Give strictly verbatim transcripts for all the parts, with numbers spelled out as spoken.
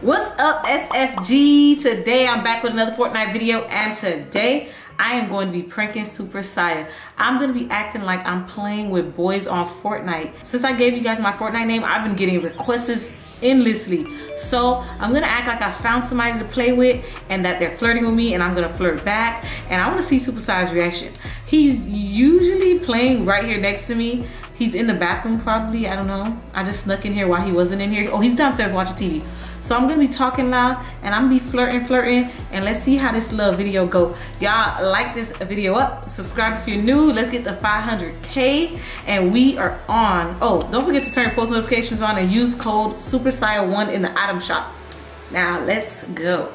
What's up, S F G? Today I'm back with another Fortnite video, and today I am going to be pranking Super Siah. I'm going to be acting like I'm playing with boys on Fortnite. Since I gave you guys my Fortnite name, I've been getting requests endlessly. So I'm going to act like I found somebody to play with and that they're flirting with me, and I'm going to flirt back. And I want to see Super Siah's reaction. He's usually playing right here next to me. He's in the bathroom probably, I don't know. I just snuck in here while he wasn't in here. Oh, he's downstairs watching T V. So I'm gonna be talking loud and I'm gonna be flirting, flirting, and let's see how this little video go. Y'all like this video up, subscribe if you're new, let's get the five hundred K, and we are on. Oh, don't forget to turn post notifications on and use code Super Siah one in the item shop. Now let's go.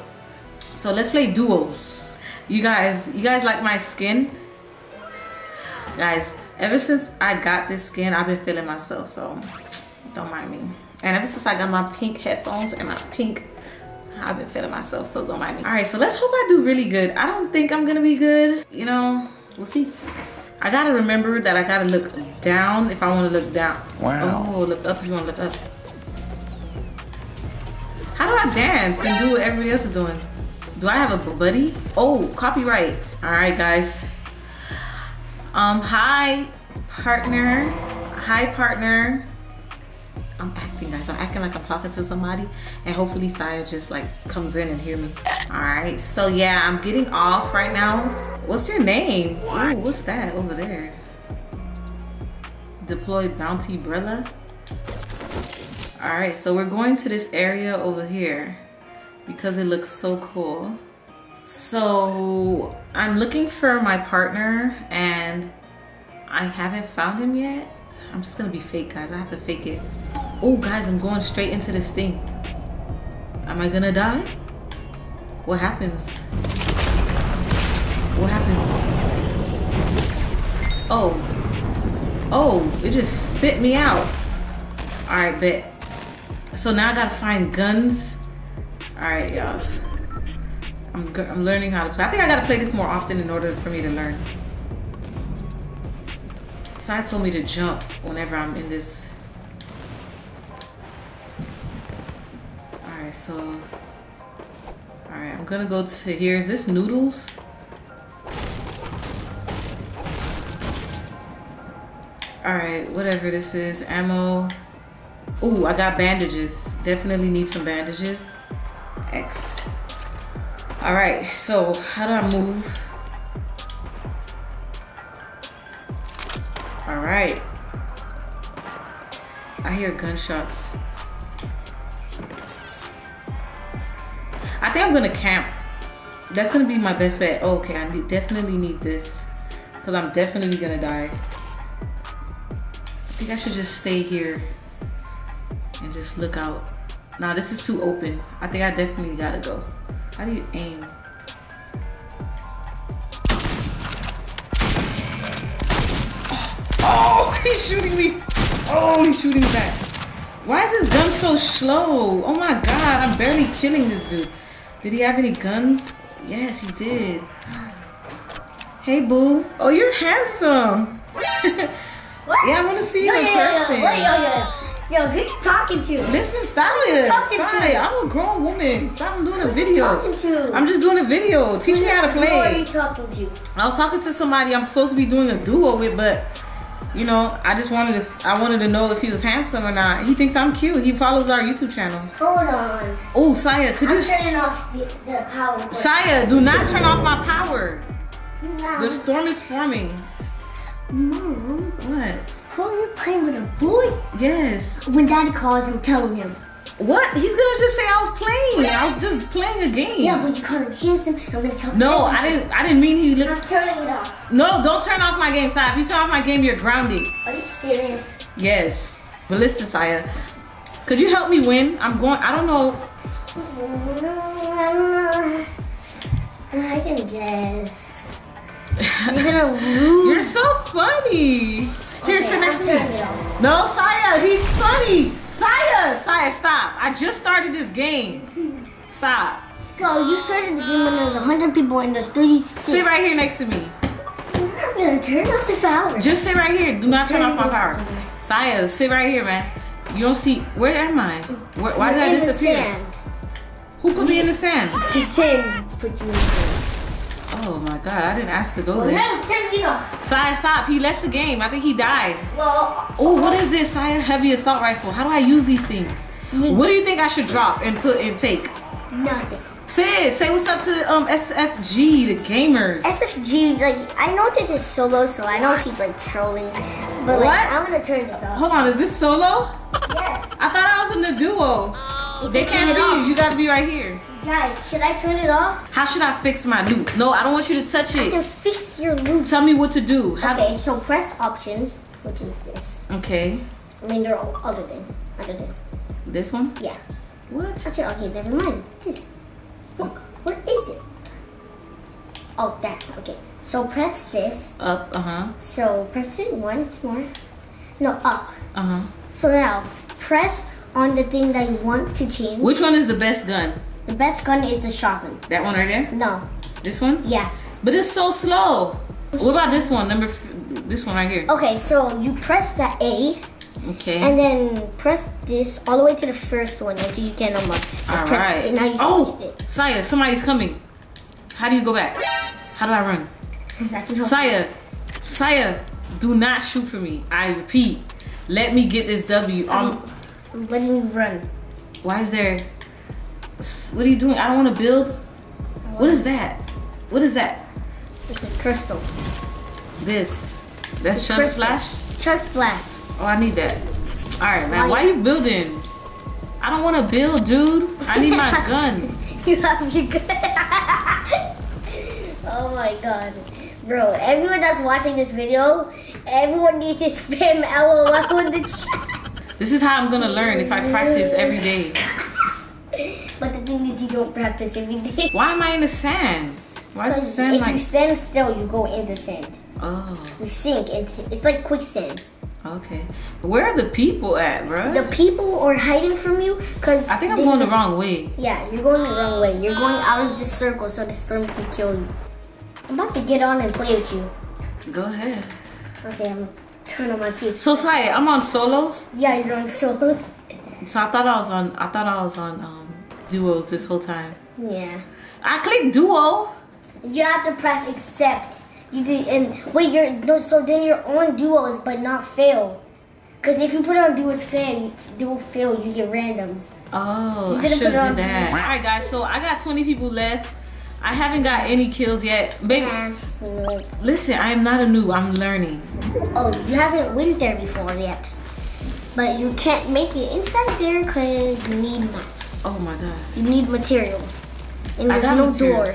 So let's play duos. You guys, you guys like my skin? Guys, ever since I got this skin, I've been feeling myself, so don't mind me. And ever since I got my pink headphones and my pink, I've been feeling myself, so don't mind me. All right, so let's hope I do really good. I don't think I'm gonna be good. You know, we'll see. I gotta remember that I gotta look down if I wanna look down. Wow. Oh, look up if you wanna look up. How do I dance and do what everybody else is doing? Do I have a buddy? Oh, copyright. All right, guys. Um, hi, partner. Hi, partner. I'm acting, guys. I'm acting like I'm talking to somebody, and hopefully Siah just like comes in and hear me. All right. So yeah, I'm getting off right now. What's your name? What? Ooh, what's that over there? Deploy Bounty Brella. All right. So we're going to this area over here because it looks so cool. So I'm looking for my partner and I haven't found him yet. I'm just gonna be fake, guys. I have to fake it. Oh, guys, I'm going straight into this thing. Am I gonna die? What happens? What happened? Oh, oh, it just spit me out. All right, bet. So now I gotta find guns. All right, y'all. I'm, I'm learning how to play. I think I gotta play this more often in order for me to learn. Siah told me to jump whenever I'm in this. All right, so, all right, I'm gonna go to here. Is this noodles? All right, whatever this is, ammo. Ooh, I got bandages. Definitely need some bandages. X. All right, so how do I move? All right. I hear gunshots. I think I'm gonna camp. That's gonna be my best bet. Oh, okay, I need, definitely need this because I'm definitely gonna die. I think I should just stay here and just look out. Nah, this is too open. I think I definitely gotta go. How do you aim? Oh, he's shooting me. Oh, he's shooting me back. Why is this gun so slow? Oh my God, I'm barely killing this dude. Did he have any guns? Yes, he did. Hey, boo. Oh, you're handsome. Yeah, I want to see you no, in yeah, person. Yeah, yeah. Yo, who you talking to? Listen, stop who it. Talking stop to? It. I'm a grown woman. Stop doing a video. Who you talking to? I'm just doing a video. Teach who me how to play. Who are you talking to? I was talking to somebody I'm supposed to be doing a duo with, but you know, I just wanted to. I wanted to know if he was handsome or not. He thinks I'm cute. He follows our YouTube channel. Hold on. Oh, Siah, could I'm you? I'm turning off the, the power. Siah, do not turn off my power. No. The storm is forming. Mom. What? Who are you playing with a boy? Yes. When daddy calls, I'm telling him. What? He's gonna just say I was playing. I was just playing a game. Yeah, but you called him handsome. I'm gonna tell him. No, I didn't. I didn't mean he looked. I'm turning it off. No, don't turn off my game, Siah. If you turn off my game, you're grounded. Are you serious? Yes. But listen, Siah, could you help me win? I'm going. I don't know. I can guess. You're gonna lose. You're so funny. Here, okay, sit next to me. No, Siah, he's funny. Siah, Siah, stop. I just started this game. Stop. So you started the game when there was one hundred people and there's thirty-six. Sit right here next to me. I'm gonna turn off the power. Just sit right here. Do not turn, turn off my power. Over. Siah, sit right here, man. You don't see, where am I? Where, why did I disappear? Sand. Who put me in the sand? The sand put you in the sand. Oh my God, I didn't ask to go well, there. Siah, stop. He left the game. I think he died. Well, oh, what is this? Siah, heavy assault rifle. How do I use these things? What do you think I should drop and put and take? Nothing. Sis, say what's up to um S F G, the gamers. S F G, like, I know this is solo, so I know she's like trolling. But what? Like, I'm gonna turn this off. Hold on, is this solo? Yes. I thought I was in the duo. Oh, they can't see you. You gotta be right here. Guys, should I turn it off? How should I fix my loot? No, I don't want you to touch it. I can fix your loot. Tell me what to do. How okay, do so press options, which is this. Okay. I mean, they're all other than, other than. This one? Yeah. What? Actually, okay, never mind. This. What, what is it? Oh, that. Okay. So press this. Up, uh-huh. So press it once more. No, up. Uh-huh. So now, press on the thing that you want to change. Which one is the best gun? The best gun is the shotgun. That one right there? No. This one? Yeah. But it's so slow. What about this one? Number, f this one right here. Okay, so you press the A. Okay. And then press this all the way to the first one until you can unlock. All right. It, now you oh, it. Siah, somebody's coming. How do you go back? How do I run? Siah, Siah, do not shoot for me. I repeat, let me get this W. I'm, I'm letting you run. Why is there? What are you doing? I don't want to build. What is that? What is that? It's a crystal. This. That's chug splash? Chug splash. Oh, I need that. Alright, man. Why are you building? I don't want to build, dude. I need my gun. You have your gun. Oh my God. Bro, everyone that's watching this video, everyone needs to spam LOL in the chat. This is how I'm going to learn if I practice every day. But the thing is, you don't practice every day. Why am I in the sand? Why is the sand if like... If you stand still, you go in the sand. Oh. You sink. It's like quicksand. Okay. Where are the people at, bro? The people are hiding from you because... I think I'm going the wrong way. Yeah, you're going the wrong way. You're going out of the circle so the storm can kill you. I'm about to get on and play with you. Go ahead. Okay, I'm going to turn on my P C. So, Siah, I'm on solos? Yeah, you're on solos. So, I thought I was on... I thought I was on... Um, duos this whole time. Yeah. I clicked duo. You have to press accept. You did, and wait, you're no. So then you're on duos, but not fail. Cause if you put on duos fail, duo fail, you get randoms. Oh, I should have did that. All right, guys. So I got twenty people left. I haven't got any kills yet. Baby, listen, I am not a noob. I'm learning. Oh, you haven't went there before yet, but you can't make it inside there cause you need mats. Oh my God. You need materials. And there's no material. Door.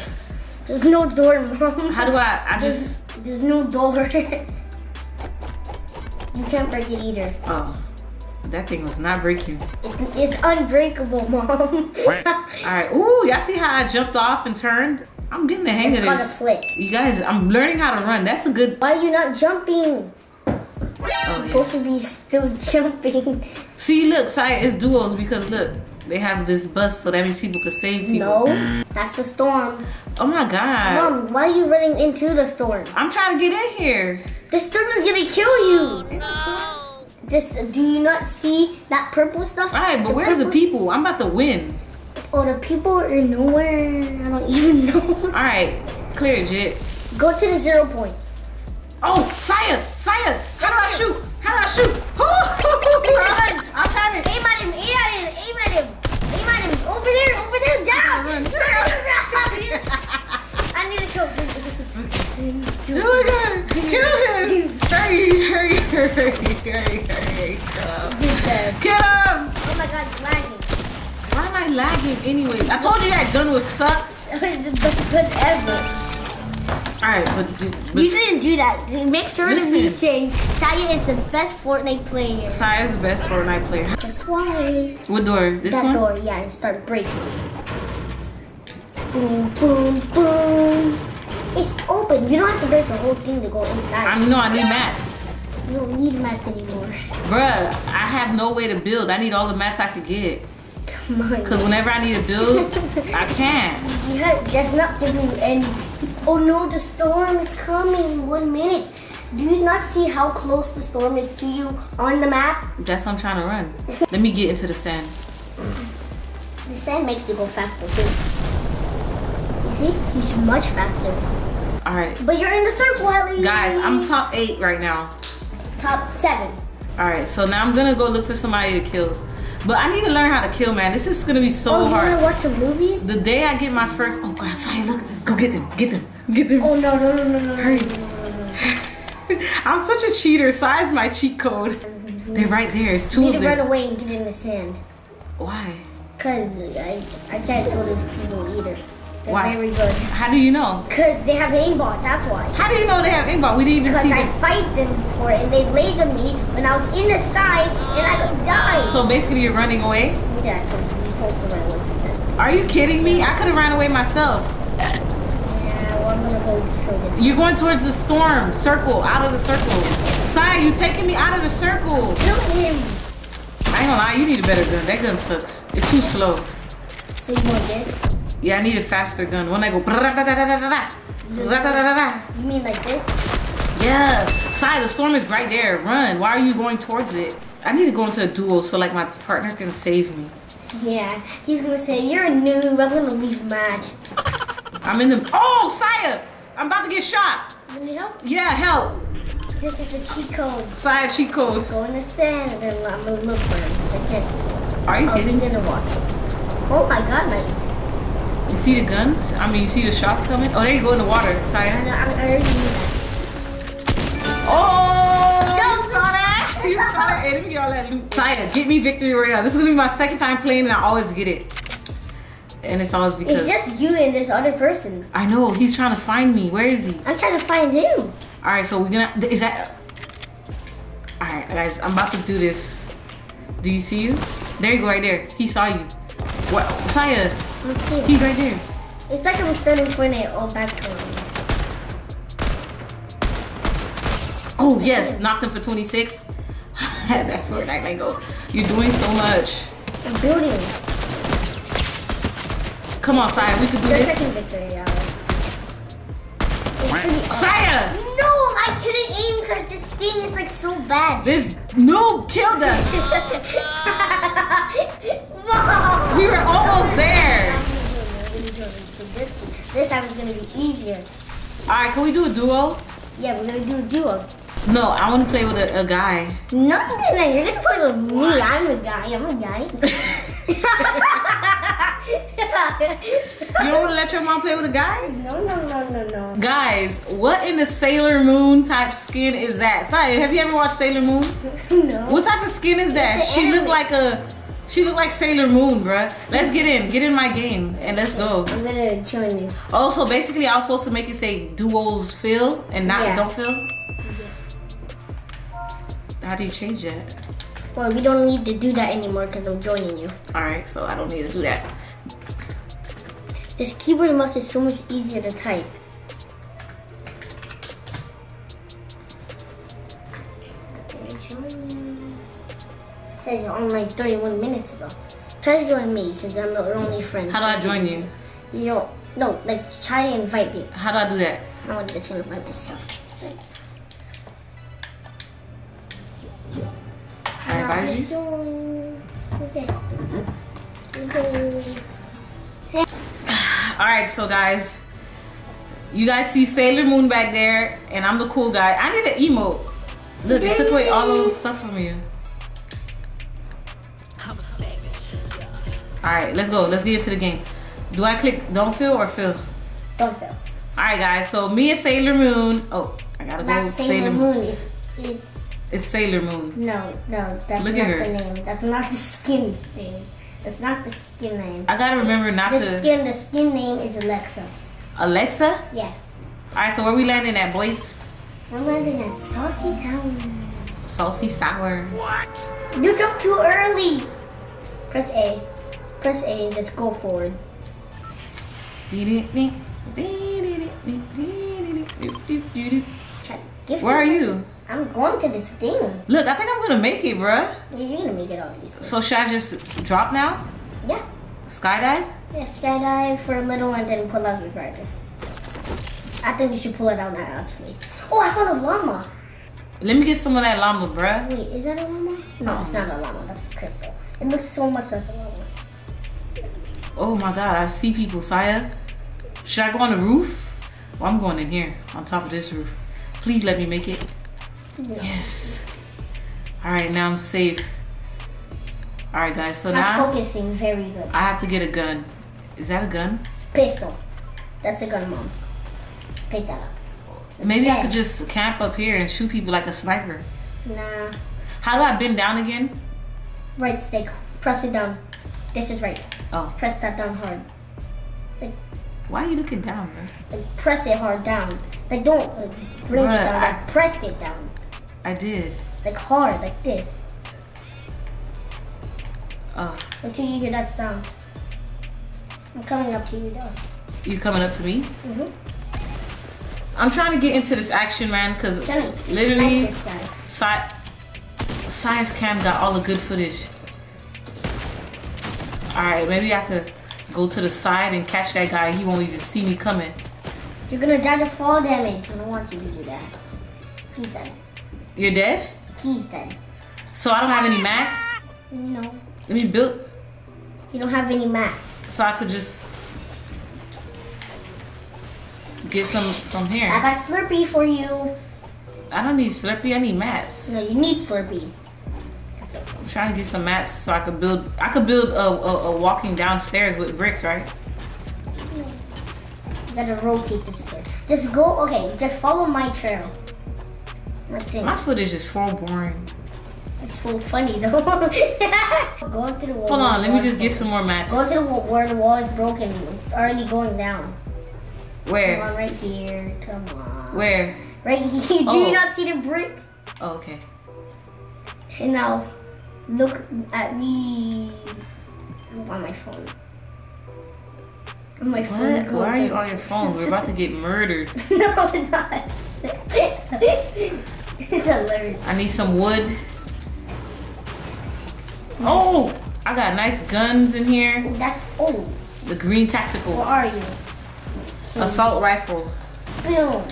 There's no door, Mom. How do I, I there's, just... There's no door. You can't break it either. Oh, that thing was not breaking. It's, it's unbreakable, Mom. All right, ooh, y'all see how I jumped off and turned? I'm getting the hang it's of this. It's called a flick. You guys, I'm learning how to run. That's a good... Why are you not jumping? Oh, yeah. You're supposed to be still jumping. See, look, Siah, it's duos because look. They have this bus, so that means people could save people. No, that's the storm. Oh my God. Mom, why are you running into the storm? I'm trying to get in here. The storm is gonna kill you. Oh, no. This, do you not see that purple stuff? All right, but the where's the people? I'm about to win. Oh, the people are nowhere. I don't even know. All right, clear it, Jit. Go to the zero point. Oh, Siah, Siah, how do I shoot? How do I shoot? Run, I'll turn it. Aim at him, aim at him, aim at him. Aim at him, over there, over there, down. Run. I need to choke. Oh my God, kill him. Hurry, hurry, hurry, hurry, hurry. Kill him. Oh my God, he's lagging. Why am I lagging anyway? I told you that gun would suck. It's the best gun ever. Alright, but, but... You shouldn't do that. Make sure listen. to be saying Siah is the best Fortnite player. Siah is the best Fortnite player. That's why. What door? This that one? That door, yeah, and start breaking. Boom, boom, boom. It's open. You don't have to break the whole thing to go inside. I know, I need mats. You don't need mats anymore. Bruh, I have no way to build. I need all the mats I could get. Come on. Because whenever I need to build, I can. You have, that's not giving you anything. Oh no, the storm is coming. One minute. Do you not see how close the storm is to you on the map? That's what I'm trying to run. Let me get into the sand. This sand makes you go faster too. You see? He's much faster. Alright. But you're in the surf, Wally. Guys, I'm top eight right now. Top seven. Alright, so now I'm gonna go look for somebody to kill. But I need to learn how to kill, man. This is gonna be so oh, you hard. Wanna watch the movies? The day I get my first. Oh, God, sorry, look. Go get them. Get them. Get them. Oh, no, no, no, no, no. Hurry. No, no, no, no. I'm such a cheater. Size my cheat code. Mm-hmm. They're right there. It's two you of them. You need to run away and get in the sand. Why? Because I, I can't kill these people either. They're why? Very good. How do you know? Because they have aimbot. That's why. How do you know they have aimbot? We didn't even because see Because I them. Fight them before and they laser me when I was in the side and I could die. So basically you're running away? Yeah, you're supposed to run away from them. Are you kidding me? I could have ran away myself. Yeah, well, I'm going to go kill this. You're going towards the storm. Circle. Out of the circle. Siah, you're taking me out of the circle. Kill him. I ain't gonna lie. You need a better gun. That gun sucks. It's too slow. So you want this? Yeah, I need a faster gun. When I go, you mean like this? Yeah. Siah, the storm is right there. Run. Why are you going towards it? I need to go into a duel so like my partner can save me. Yeah, he's gonna say you're a noob. I'm gonna leave match. I'm in the. Oh, Siah, I'm about to get shot. You need help? Yeah, help. This is a cheat code. Siah, cheat code. Go in the sand and then I'm gonna look for him. I can't see. Are you oh, kidding? He's in the water. Oh my God, my. You see the guns? I mean, you see the shots coming? Oh, there you go in the water, Siah. I know, I'm already. Oh! No, you saw that? You saw that? Hey, let me get all that loot. Siah, get me Victory Royale. This is gonna be my second time playing and I always get it. And it's always because. It's just you and this other person. I know, he's trying to find me. Where is he? I'm trying to find you. Alright, so we're gonna. Is that. Alright, guys, I'm about to do this. Do you see you? There you go, right there. He saw you. What? Siah. He's right there. It's like I'm standing in Fortnite all back to him. Oh, yes. Knocked him for twenty-six. That's where I go. You're doing so much. I'm building. Come on, Siah. We could do Your this. Second victory, y'all. Siah! No, I couldn't aim because this thing is like so bad. This noob killed us. We were almost there. This time is gonna be easier. Alright, can we do a duo? Yeah, we're gonna do a duo. No, I wanna play with a, a guy. No, no, no, you're gonna play with me. What? I'm a guy. I'm a guy. You don't wanna let your mom play with a guy? No, no, no, no, no. Guys, what in the Sailor Moon type skin is that? Siah, have you ever watched Sailor Moon? No. What type of skin is that? She anime. Looked like a. She looked like Sailor Moon, bruh. Let's get in. Get in my game and let's go. I'm gonna join you. Oh, so basically I was supposed to make it say duos fill and not yeah. don't fill? Yeah. How do you change that? Well, we don't need to do that anymore because I'm joining you. Alright, so I don't need to do that. This keyboard mouse is so much easier to type. On like thirty-one minutes ago. Try to join me because I'm your only friend. How do I join you? You don't, no, like try to invite me. How do I do that? I'm just gonna invite myself. I invite you. Join. Okay. Okay. All right, so guys, you guys see Sailor Moon back there, and I'm the cool guy. I need an emote. Look, it took away all those stuff from you. Alright, let's go. Let's get into the game. Do I click don't fill or fill? Don't fill. Alright guys, so me and Sailor Moon. Oh, I gotta go with Sailor, Sailor Moon. Moon. It's, it's, it's Sailor Moon. No, no, that's Look not at her. the name. That's not the skin thing. That's not the skin name. I gotta remember not the to... The skin, the skin name is Alexa. Alexa? Yeah. Alright, so where we landing at, boys? We're landing at Salty Town. Salty Sour. What? You jumped too early. Press A. Press A and just go forward. Where are you? I'm going to this thing. Look, I think I'm gonna make it, bruh. You're gonna make it, obviously. So should I just drop now? Yeah. Skydive? Yeah, skydive for a little and then pull out your glider. I think we should pull it out now, actually. Oh, I found a llama. Let me get some of that llama, bruh. Wait, is that a llama? No, it's not a llama. That's a crystal. It looks so much like a llama. Oh my God, I see people, Siah. Should I go on the roof? Well, I'm going in here, on top of this roof. Please let me make it. No. Yes. All right, now I'm safe. All right, guys, so I'm now- I'm focusing very good. I have to get a gun. Is that a gun? It's a pistol. That's a gun, Mom. Pick that up. Maybe Dead. I could just camp up here and shoot people like a sniper. Nah. How do I bend down again? Right stick. Press it down. This is right. Oh. Press that down hard. Like, why are you looking down, man? Like, press it hard down. Like, don't like, bring Bruh, it down. Like, I, press it down. I did. Like, hard. Like this. Oh. Until you hear that sound. I'm coming up to you, though. You coming up to me? Mm-hmm. I'm trying to get into this action, man, because literally, Siah, Siah's cam got all the good footage. All right, maybe I could go to the side and catch that guy. He won't even see me coming. You're gonna die to fall damage. I don't want you to do that. He's dead. You're dead? He's dead. So I don't have any max? No. Let me build. You don't have any max. So I could just get some from here. I got Slurpee for you. I don't need Slurpee. I need mats. No, you need Slurpee. That's okay. I'm trying to get some mats so I could build. I could build a, a, a walking downstairs with bricks, right? You gotta rotate this stair. Just go. Okay, just follow my trail. My, my footage is so boring. It's so funny though. Go up to the wall. Hold on. Let me just get some more mats. Go to the wall where the wall is broken. It's already going down. Where? Come on, right here. Come on. Where? Right here. Do oh. you not see the bricks? Oh, okay. And now, look at me. I'm on my phone. On my what? phone. What? Why are you on your phone? We're about to get murdered. No, we're not. It's hilarious. I need some wood. Nice. Oh! I got nice guns in here. That's old. The green tactical. Where are you? Assault rifle. Boom.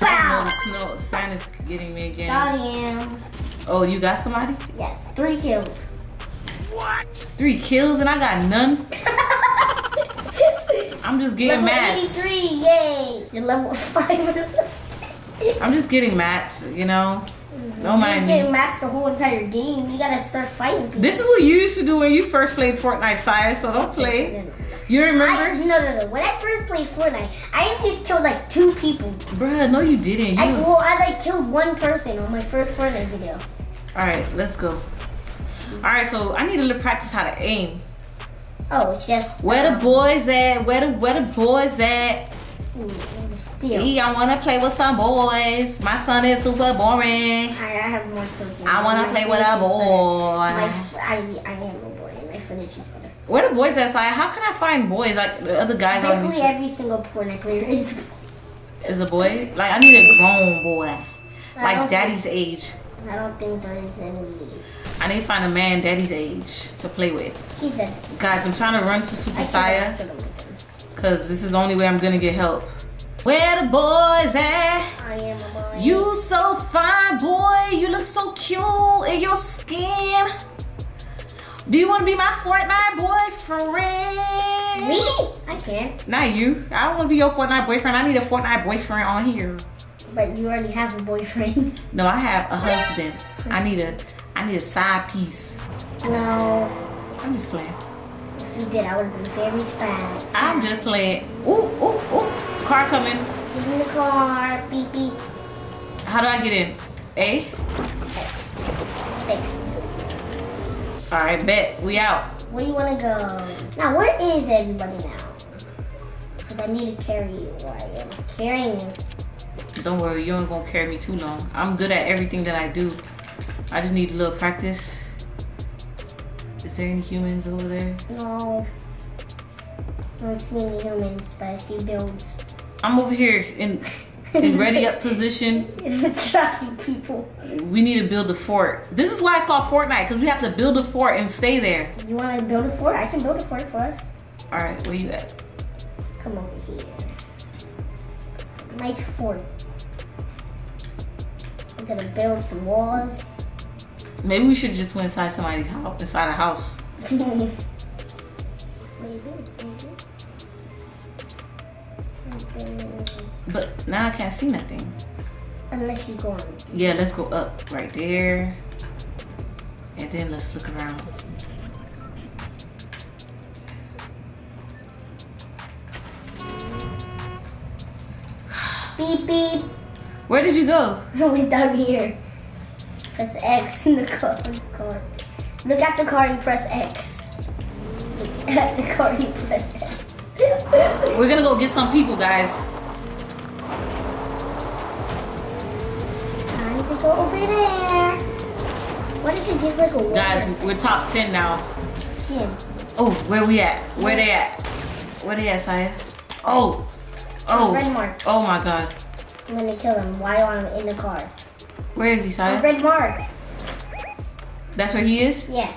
Bow. Oh, the snow, sign is getting me again. Got him. Oh, you got somebody? Yeah, three kills. What? Three kills and I got none? I'm just getting mats. Level eighty-three, yay. You're level five. I'm just getting mats, you know? Mm-hmm. Don't mind me. You're getting mats the whole entire game. You gotta start fighting people. This is what you used to do when you first played Fortnite, Siah, so don't play. You remember? I, no, no, no. When I first played Fortnite, I just killed like two people. Bruh, no you didn't. You I, was... Well, I like killed one person on my first Fortnite video. Alright, let's go. Alright, so I need to practice how to aim. Oh, it's just... Where um, the boys at? Where the, where the boys at? Still. E, I wanna play with some boys. My son is super boring. I, I have more kills. I wanna play with a boy. My, I, I am a boy and my footage is better. Where the boys at, Siah? How can I find boys? Like the other guys. Basically, on every single Fortnite player is is a boy. Like I need a grown boy, like daddy's think, age. I don't think there is any. I need to find a man daddy's age to play with. He's dead. Guys, I'm trying to run to Super Siah, cause this is the only way I'm gonna get help. Where the boys at? I am a boy. You so fine, boy. You look so cute in your skin. Do you want to be my Fortnite boyfriend? Me? I can't. Not you. I don't want to be your Fortnite boyfriend. I need a Fortnite boyfriend on here. But you already have a boyfriend. No, I have a husband. I need a, I need a side piece. No. I'm just playing. If you did, I would have been very fast. I'm just playing. Ooh, ooh, ooh. Car coming. Get in the car. Beep, beep. How do I get in? Ace? X. X. All right, bet. We out. Where you want to go? Now, where is everybody now? Because I need to carry you. I am carrying you. Don't worry. You ain't going to carry me too long. I'm good at everything that I do. I just need a little practice. Is there any humans over there? No. I don't see any humans, but I see builds. I'm over here in, in ready up position. Tracking people. We need to build a fort. This is why it's called Fortnite, because we have to build a fort and stay there. You want to build a fort? I can build a fort for us. All right, where you at? Come over here. Nice fort. I'm gonna build some walls. Maybe we should just go inside somebody's house, inside a house. Maybe. But now I can't see nothing. Unless you go on. Yeah, let's go up right there. And then let's look around. Beep beep. Where did you go? We're down here. Press X in the car. Look at the car and press X. Look at the car and press X. We're gonna go get some people, guys. Time to go over there. What does it give like a water? Guys, we're top ten now. ten. Oh, where we at? Where they at? Where they at, Siah? Oh. Oh. Red mark. Oh my god. I'm gonna kill him while I'm in the car. Where is he, Siah? A red mark. That's where he is? Yeah.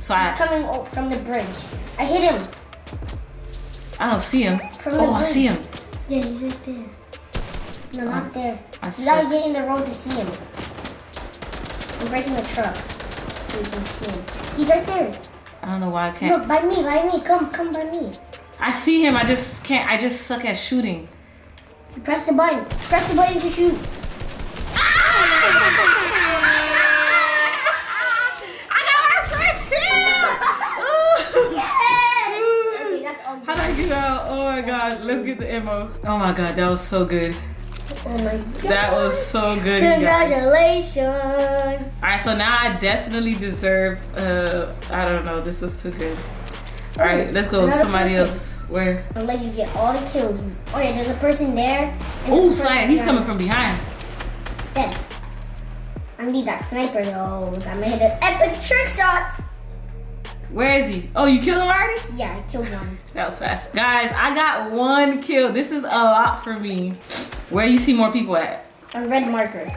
So He's I coming from the bridge. I hit him. I don't see him. From oh, I see him. Yeah, he's right there. No, um, not there. I Without getting the road to see him. I'm breaking the truck so you can see him. He's right there. I don't know why I can't. Look, by me, by me. Come, come by me. I see him. I just can't. I just suck at shooting. You press the button. Press the button to shoot. Ah! I got my first kill! Ooh. Yeah. How did I get out? Oh my god, let's get the ammo. Oh my god, that was so good. Oh my god. That was so good. Congratulations. Alright, so now I definitely deserve, uh, I don't know, this was too good. Alright, let's go. Another Somebody person. else. Where? I'll let you get all the kills. Alright, there's a person there. Oh, Siah, he's coming from behind. Dead. I need that sniper though. I'm gonna hit an epic trick shots. Where is he? Oh, you killed him already? Yeah, I killed him. That was fast. Guys, I got one kill. This is a lot for me. Where you see more people at? A red marker.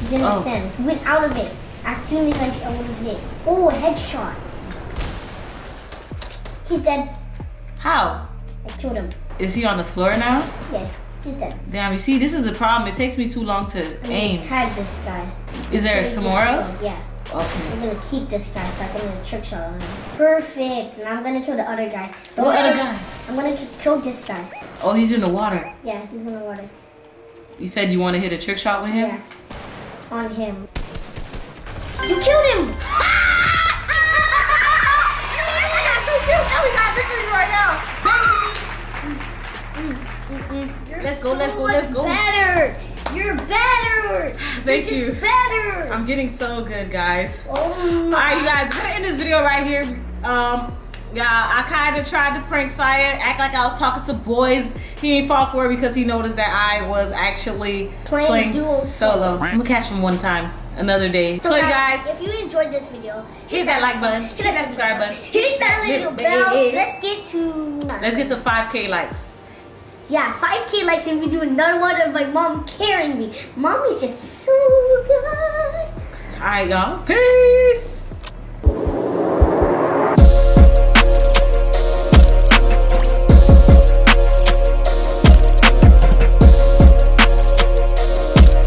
He's in the center. He went out of it as soon as I would have hit. Oh, headshot. He's dead. How? I killed him. Is he on the floor now? Yeah, he's dead. Damn, you see, this is the problem. It takes me too long to I'm aim. Gonna tag this guy. Is there some more else? Yeah. Okay. I'm gonna keep this guy so I can get a trick shot on him. Perfect. Now I'm gonna kill the other guy. Don't what other guy? I'm gonna kill this guy. Oh, he's in the water. Yeah, he's in the water. You said you want to hit a trick shot with him? Yeah. On him. You killed him! I got two kills. Oh, we got victory right now, baby. Mm, mm, mm, mm. Let's go. So let's go. Let's go. Better. You're better! Thank You're you. better! I'm getting so good, guys. Oh my. Alright, you guys, we're gonna end this video right here. Um, yeah, I kinda tried to prank Siah, act like I was talking to boys. He didn't fall for it because he noticed that I was actually playing, playing duo solo. I'm gonna catch him one time, another day. So, so guys, guys, if you enjoyed this video, hit, hit that, that like button, hit that subscribe button, hit that little bell. Let's get to Let's get to five K likes. Yeah, five K likes and we do another one of my mom carrying me. Mommy's just so good. All right, y'all. Peace.